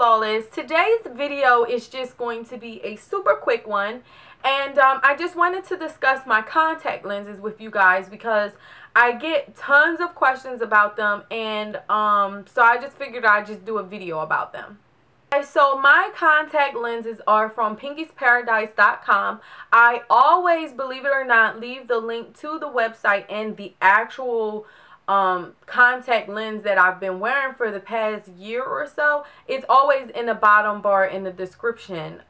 Flawless. Today's video is just going to be a super quick one, and I just wanted to discuss my contact lenses with you guys because I get tons of questions about them, and so I just figured I'd just do a video about them. So my contact lenses are from pinkiesparadise.com. I always, believe it or not, leave the link to the website and the actual contact lens that I've been wearing for the past year or so. It's always in the bottom bar in the description,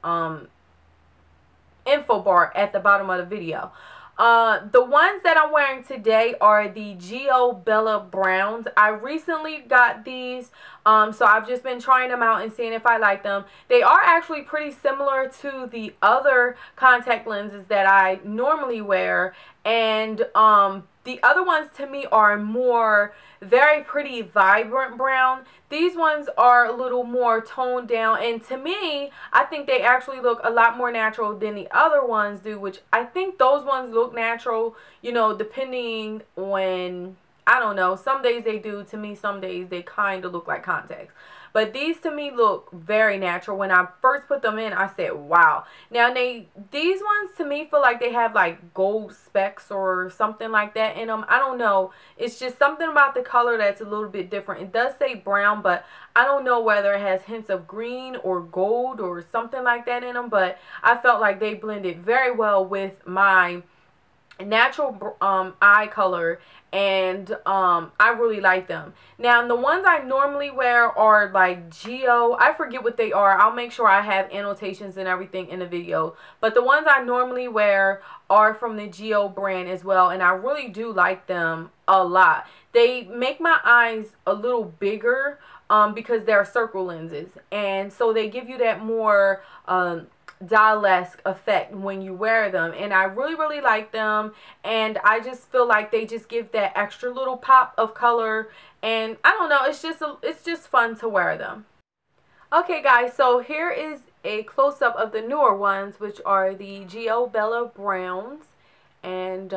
info bar at the bottom of the video. The ones that I'm wearing today are the Geo Bella Browns. I recently got these, so I've just been trying them out and seeing if I like them. They are actually pretty similar to the other contact lenses that I normally wear, and the other ones to me are more very pretty vibrant brown. These ones are a little more toned down, and to me I think they actually look a lot more natural than the other ones do, which I think those ones look natural, you know, depending on, I don't know, some days they do to me, some days they kind of look like contacts. But these to me look very natural. When I first put them in, I said, wow. Now, these ones to me feel like they have like gold specks or something like that in them. I don't know. It's just something about the color that's a little bit different. It does say brown, but I don't know whether it has hints of green or gold or something like that in them. But I felt like they blended very well with my natural eye color, and I really like them. Now, the ones I normally wear are like Geo, I forget what they are, I'll make sure I have annotations and everything in the video, but the ones I normally wear are from the Geo brand as well, and I really do like them a lot. They make my eyes a little bigger because they're circle lenses, and so they give you that more dial-esque effect when you wear them, and I really like them, and I just feel like they just give that extra little pop of color, and I don't know, it's just fun to wear them. Okay guys, so here is a close-up of the newer ones, which are the Geo Bella Browns, and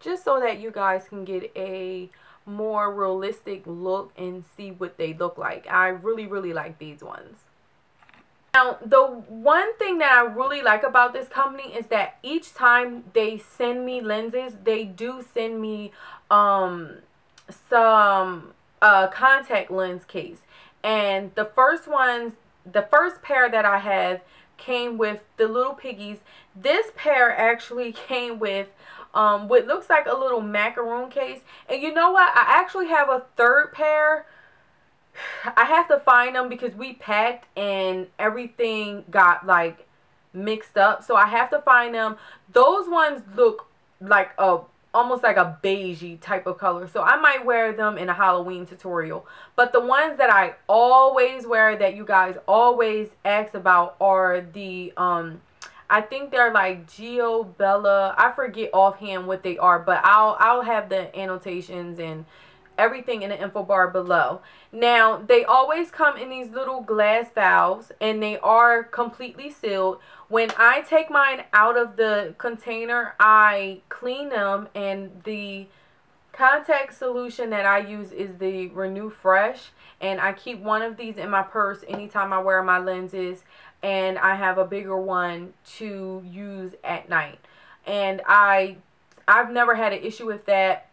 just so that you guys can get a more realistic look and see what they look like. I really like these ones. Now, the one thing that I really like about this company is that each time they send me lenses, they do send me some contact lens case. And the first pair that I have came with the little piggies. This pair actually came with what looks like a little macaroon case. And you know what? I actually have a third pair. I have to find them because we packed and everything got like mixed up, so I have to find them. Those ones look like almost like a beigey type of color, so I might wear them in a Halloween tutorial. But the ones that I always wear that you guys always ask about are the I think they're like Geo Bella. I forget offhand what they are, but I'll have the annotations and everything in the info bar below. Now, they always come in these little glass valves, and they are completely sealed. When I take mine out of the container, I clean them, and the contact solution that I use is the Renew Fresh, and I keep one of these in my purse anytime I wear my lenses, and I have a bigger one to use at night, and I've never had an issue with that.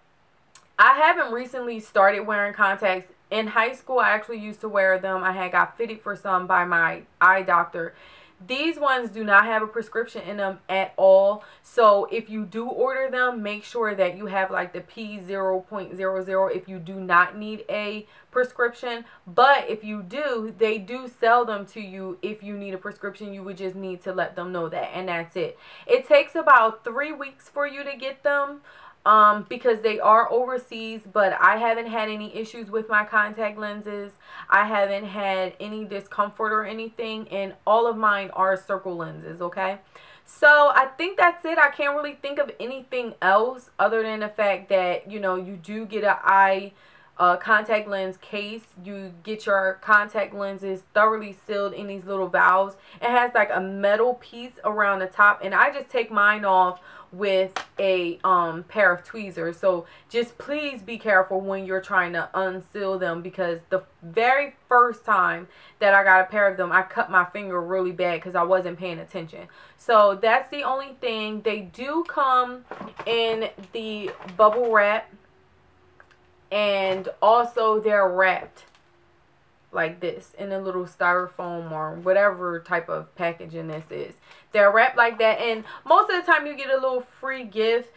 I haven't recently started wearing contacts. In high school, I actually used to wear them. I had got fitted for some by my eye doctor. These ones do not have a prescription in them at all. So if you do order them, make sure that you have like the P0.00 if you do not need a prescription. But if you do, they do sell them to you. If you need a prescription, you would just need to let them know that, and that's it. It takes about 3 weeks for you to get them, because they are overseas. But I haven't had any issues with my contact lenses. I haven't had any discomfort or anything, and all of mine are circle lenses, okay? So I think that's it. I can't really think of anything else other than the fact that, you know, you do get an eye contact lens case. You get your contact lenses thoroughly sealed in these little valves. It has like a metal piece around the top, and I just take mine off with a pair of tweezers. So just please be careful when you're trying to unseal them, because the very first time that I got a pair of them, I cut my finger really bad because I wasn't paying attention. So that's the only thing. They do come in the bubble wrap, and also they're wrapped like this in a little styrofoam or whatever type of packaging this is. They're wrapped like that, and most of the time you get a little free gift.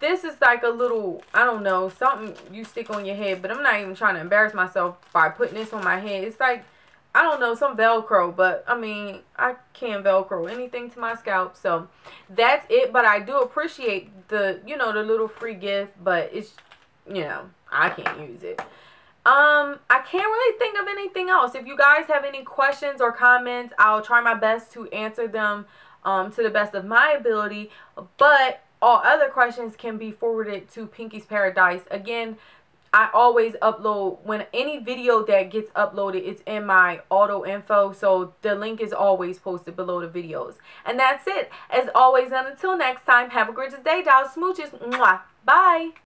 This is like a little, I don't know, something you stick on your head, but I'm not even trying to embarrass myself by putting this on my head. It's like, I don't know, some Velcro, but I mean, I can Velcro anything to my scalp. So that's it, but I do appreciate the, you know, the little free gift, but it's, you know, I can't use it. I can't really think of anything else. If you guys have any questions or comments, I'll try my best to answer them to the best of my ability, but all other questions can be forwarded to Pinky's Paradise. Again, I always upload, when any video that gets uploaded, it's in my auto info, so the link is always posted below the videos. And that's it. As always, and until next time, have a gorgeous day, y'all. Smooches. Mwah. Bye.